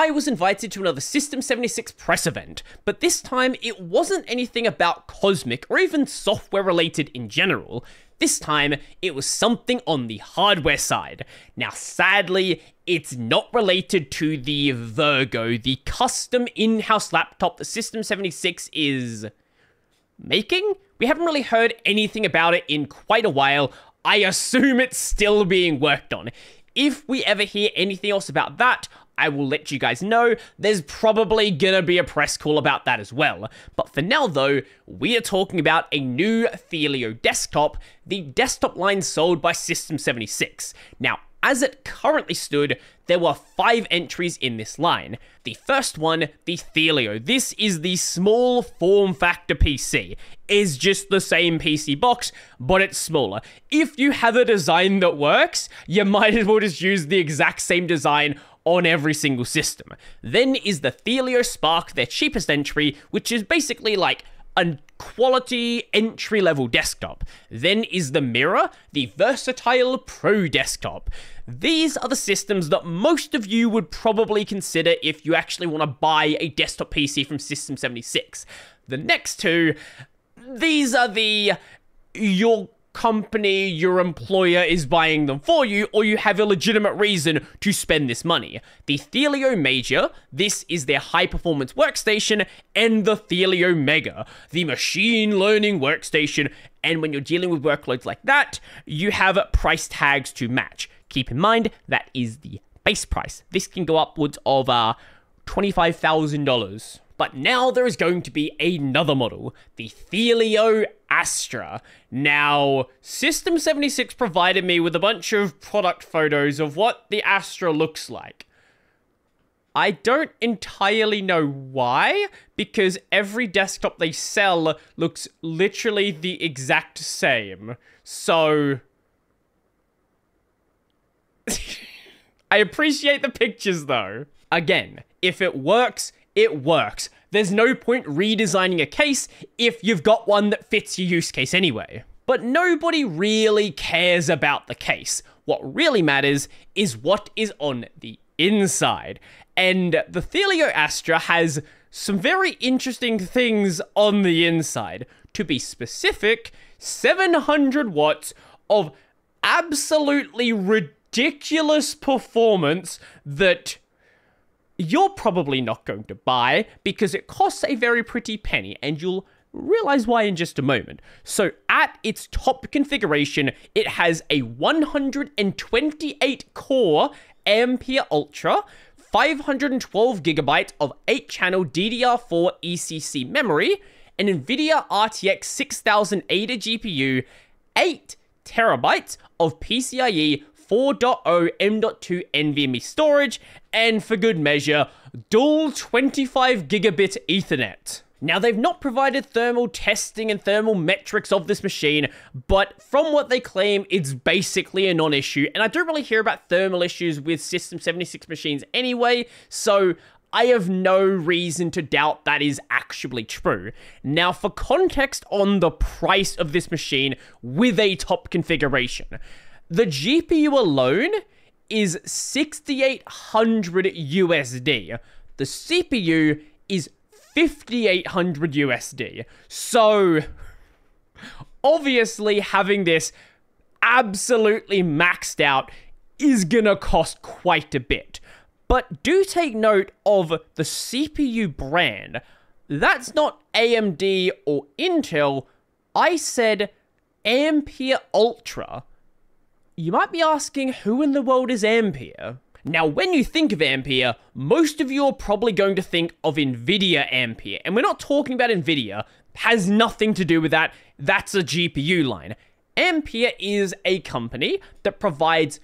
I was invited to another System76 press event, but this time it wasn't anything about Cosmic or even software related in general. This time, it was something on the hardware side. Now, sadly, it's not related to the Virgo, the custom in-house laptop that System76 is making? We haven't really heard anything about it in quite a while. I assume it's still being worked on. If we ever hear anything else about that, I will let you guys know. There's probably gonna be a press call about that as well. But for now though, we are talking about a new Thelio desktop, the desktop line sold by System76. Now, as it currently stood, there were 5 entries in this line. The first one, the Thelio. This is the small form factor PC. It's just the same PC box, but it's smaller. If you have a design that works, you might as well just use the exact same design on every single system. Then is the Thelio Spark, their cheapest entry, which is basically like a quality entry-level desktop. Then is the Mirror, the versatile pro desktop. These are the systems that most of you would probably consider if you actually want to buy a desktop PC from System76. The next two, these are the your company, your employer is buying them for you, or you have a legitimate reason to spend this money. The Thelio Major, this is their high-performance workstation, and the Thelio Mega, the machine learning workstation, and when you're dealing with workloads like that, you have price tags to match. Keep in mind, that is the base price. This can go upwards of $25,000. But now there is going to be another model, the Thelio Astra. Now, System76 provided me with a bunch of product photos of what the Astra looks like. I don't entirely know why, because every desktop they sell looks literally the exact same. So, I appreciate the pictures though. Again, if it works, it works. There's no point redesigning a case if you've got one that fits your use case anyway. But nobody really cares about the case. What really matters is what is on the inside. And the Thelio Astra has some very interesting things on the inside. To be specific, 700 watts of absolutely ridiculous performance that you're probably not going to buy because it costs a very pretty penny, and you'll realize why in just a moment. So at its top configuration, it has a 128 core Ampere Altra, 512 gigabytes of 8-channel DDR4 ECC memory, an NVIDIA RTX 6000 ADA GPU, 8 terabytes of PCIe 4.0 M.2 NVMe storage, and for good measure, dual 25 gigabit Ethernet. Now, they've not provided thermal testing and thermal metrics of this machine, but from what they claim, it's basically a non-issue, and I don't really hear about thermal issues with System76 machines anyway, so I have no reason to doubt that is actually true. Now, for context on the price of this machine with a top configuration, the GPU alone is $6,800 USD. The CPU is $5,800 USD. So, obviously having this absolutely maxed out is gonna cost quite a bit. But do take note of the CPU brand. That's not AMD or Intel. I said Ampere Altra. You might be asking, who in the world is Ampere? Now, when you think of Ampere, most of you are probably going to think of NVIDIA Ampere. And we're not talking about NVIDIA. Has nothing to do with that. That's a GPU line. Ampere is a company that provides,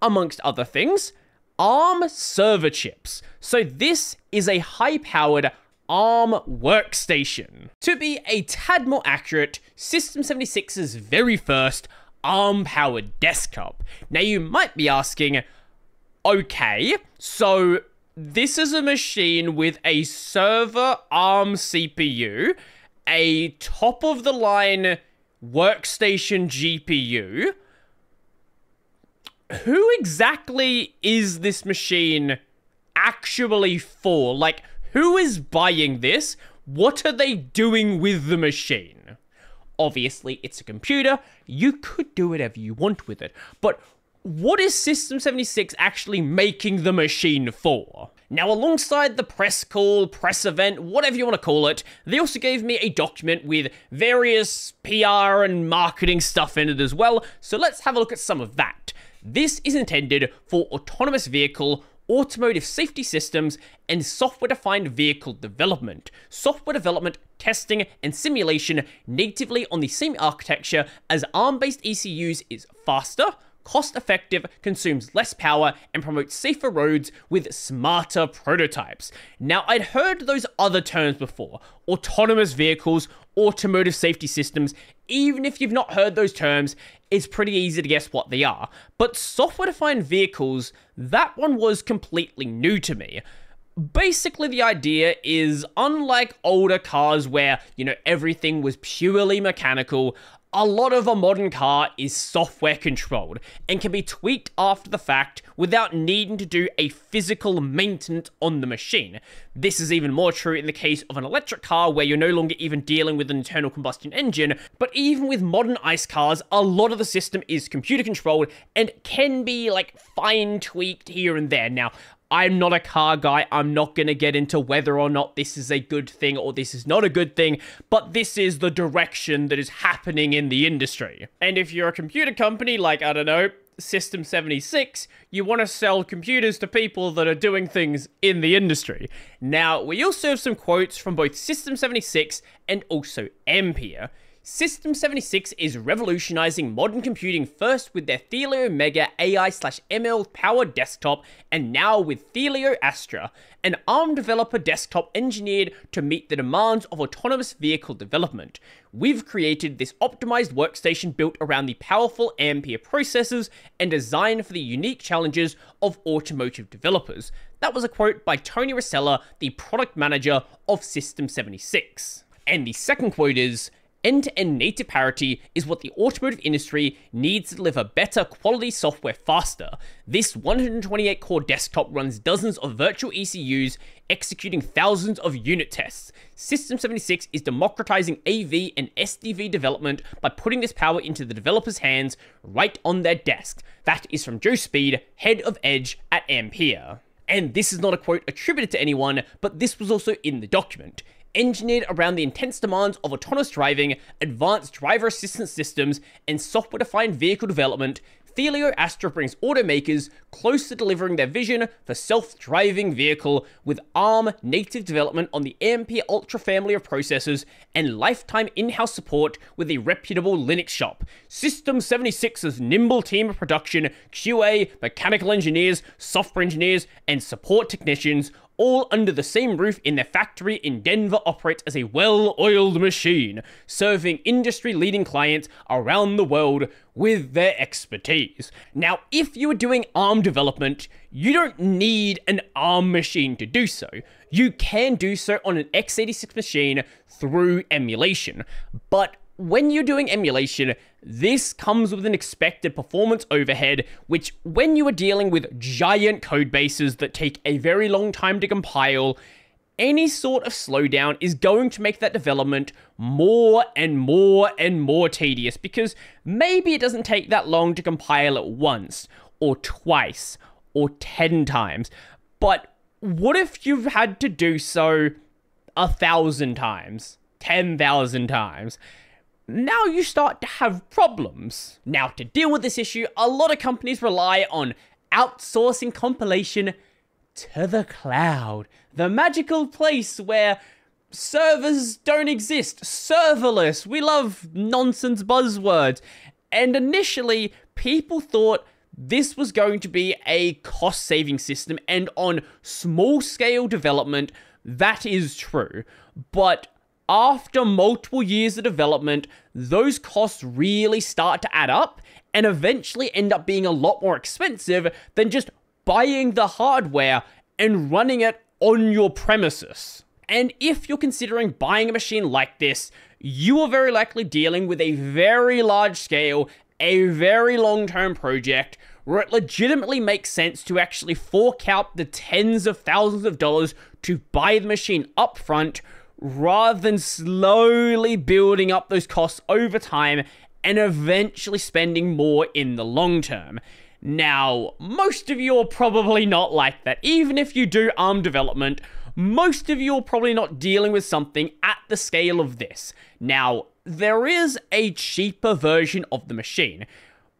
amongst other things, ARM server chips. So this is a high-powered ARM workstation. To be a tad more accurate, System76's very first ARM-powered desktop. Now, you might be asking, okay, so this is a machine with a server ARM CPU, a top-of-the-line workstation GPU. Who exactly is this machine actually for? Like, who is buying this? What are they doing with the machine? Obviously, it's a computer. You could do whatever you want with it. But what is System76 actually making the machine for? Now, alongside the press call, press event, whatever you want to call it, they also gave me a document with various PR and marketing stuff in it as well, so let's have a look at some of that. This is intended for autonomous vehicle, automotive safety systems, and software-defined vehicle development. Software development, testing, and simulation natively on the same architecture as ARM-based ECUs is faster, cost-effective, consumes less power, and promotes safer roads with smarter prototypes. Now, I'd heard those other terms before. Autonomous vehicles, automotive safety systems. Even if you've not heard those terms, it's pretty easy to guess what they are. But software-defined vehicles, that one was completely new to me. Basically, the idea is, unlike older cars where, you know, everything was purely mechanical, a lot of a modern car is software controlled and can be tweaked after the fact without needing to do a physical maintenance on the machine. This is even more true in the case of an electric car where you're no longer even dealing with an internal combustion engine, but even with modern ICE cars, a lot of the system is computer controlled and can be like fine tweaked here and there. Now, I'm not a car guy, I'm not going to get into whether or not this is a good thing or this is not a good thing, but this is the direction that is happening in the industry. And if you're a computer company like, I don't know, System76, you want to sell computers to people that are doing things in the industry. Now, we also have some quotes from both System76 and also Ampere. System76 is revolutionizing modern computing first with their Thelio Mega AI/ML powered desktop and now with Thelio Astra, an ARM developer desktop engineered to meet the demands of autonomous vehicle development. We've created this optimized workstation built around the powerful Ampere processors and designed for the unique challenges of automotive developers. That was a quote by Tony Rossella, the product manager of System76. And the second quote is, end-to-end native parity is what the automotive industry needs to deliver better quality software faster. This 128-core desktop runs dozens of virtual ECUs, executing thousands of unit tests. System76 is democratizing AV and SDV development by putting this power into the developers' hands right on their desk. That is from Joe Speed, head of Edge at Ampere. And this is not a quote attributed to anyone, but this was also in the document. Engineered around the intense demands of autonomous driving, advanced driver assistance systems, and software-defined vehicle development, Thelio Astra brings automakers close to delivering their vision for self-driving vehicle with ARM native development on the Ampere Altra family of processors and lifetime in-house support with a reputable Linux shop. System76's nimble team of production, QA, mechanical engineers, software engineers, and support technicians all under the same roof in their factory in Denver operates as a well-oiled machine, serving industry-leading clients around the world with their expertise. Now, if you are doing ARM development, you don't need an ARM machine to do so. You can do so on an x86 machine through emulation, but when you're doing emulation, this comes with an expected performance overhead, which when you are dealing with giant code bases that take a very long time to compile, any sort of slowdown is going to make that development more and more and more tedious, because maybe it doesn't take that long to compile it once, or twice, or 10 times. But what if you've had to do so 1,000 times, 10,000 times? Now you start to have problems. Now, to deal with this issue, a lot of companies rely on outsourcing compilation to the cloud, the magical place where servers don't exist, serverless, we love nonsense buzzwords. And initially, people thought this was going to be a cost-saving system, and on small-scale development, that is true. But after multiple years of development, those costs really start to add up and eventually end up being a lot more expensive than just buying the hardware and running it on your premises. And if you're considering buying a machine like this, you are very likely dealing with a very large scale a very long-term project where it legitimately makes sense to actually fork out the tens of thousands of dollars to buy the machine up front rather than slowly building up those costs over time and eventually spending more in the long term. Now, most of you are probably not like that. Even if you do ARM development, most of you are probably not dealing with something at the scale of this. Now, there is a cheaper version of the machine.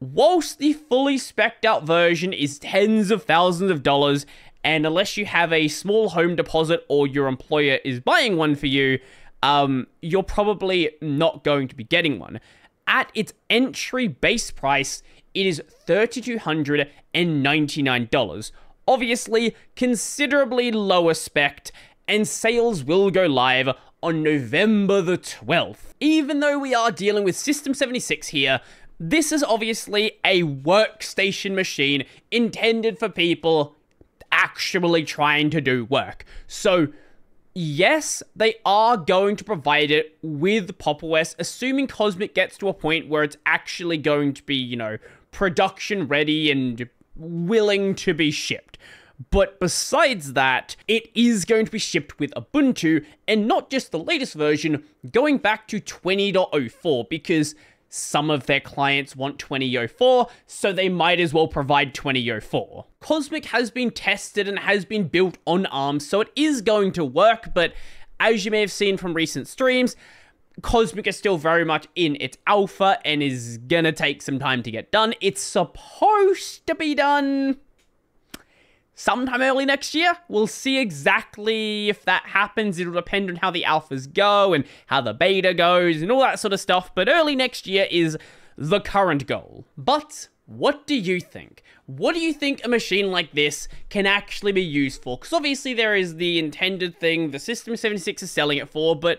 Whilst the fully spec'd out version is tens of thousands of dollars, and unless you have a small home deposit or your employer is buying one for you, you're probably not going to be getting one. At its entry base price, it is $3,299. Obviously, considerably lower spec'd, and sales will go live on November the 12th. Even though we are dealing with System76 here, this is obviously a workstation machine intended for people actually trying to do work. So yes, they are going to provide it with Pop!OS, assuming Cosmic gets to a point where it's actually going to be, you know, production ready and willing to be shipped. But besides that, it is going to be shipped with Ubuntu, and not just the latest version, going back to 20.04, because some of their clients want 20.04, so they might as well provide 20.04. Cosmic has been tested and has been built on ARM, so it is going to work, but as you may have seen from recent streams, Cosmic is still very much in its alpha and is gonna take some time to get done. It's supposed to be done sometime early next year. We'll see exactly if that happens. It'll depend on how the alphas go and how the beta goes and all that sort of stuff, but early next year is the current goal. But what do you think? What do you think a machine like this can actually be used for? Because obviously there is the intended thing the System76 is selling it for, but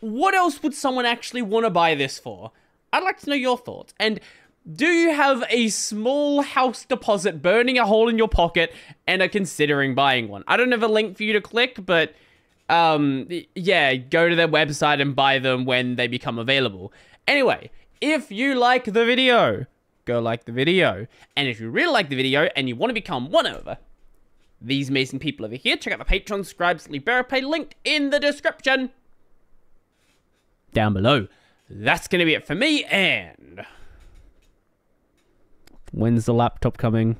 what else would someone actually want to buy this for? I'd like to know your thoughts. And do you have a small house deposit burning a hole in your pocket and are considering buying one? I don't have a link for you to click, but yeah, go to their website and buy them when they become available. Anyway, if you like the video, go like the video. And if you really like the video and you want to become won over these amazing people over here, check out the Patreon, subscribe, Libera Pay, linked in the description down below. That's going to be it for me, and when's the laptop coming?